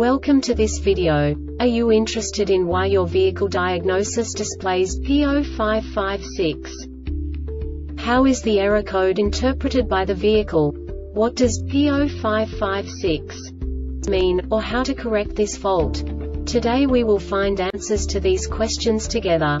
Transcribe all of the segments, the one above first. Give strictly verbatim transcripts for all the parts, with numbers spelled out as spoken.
Welcome to this video. Are you interested in why your vehicle diagnosis displays P zero five five six? How is the error code interpreted by the vehicle? What does P zero five five six mean, or how to correct this fault? Today we will find answers to these questions together.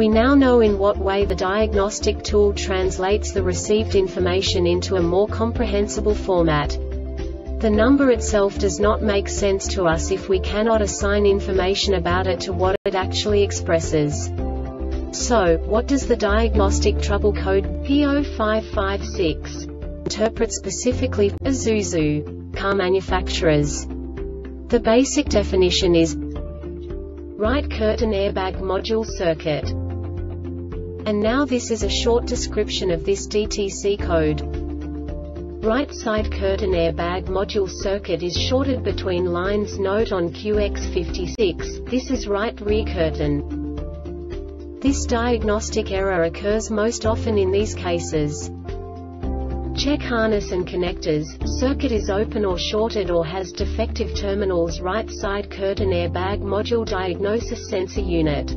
We now know in what way the diagnostic tool translates the received information into a more comprehensible format. The number itself does not make sense to us if we cannot assign information about it to what it actually expresses. So, what does the diagnostic trouble code P zero five five six interpret specifically for Isuzu car manufacturers? The basic definition is right curtain airbag module circuit. And now this is a short description of this D T C code. Right side curtain airbag module circuit is shorted between lines. Note on Q X fifty-six, this is right rear curtain. This diagnostic error occurs most often in these cases. Check harness and connectors, circuit is open or shorted or has defective terminals. Right side curtain airbag module diagnosis sensor unit.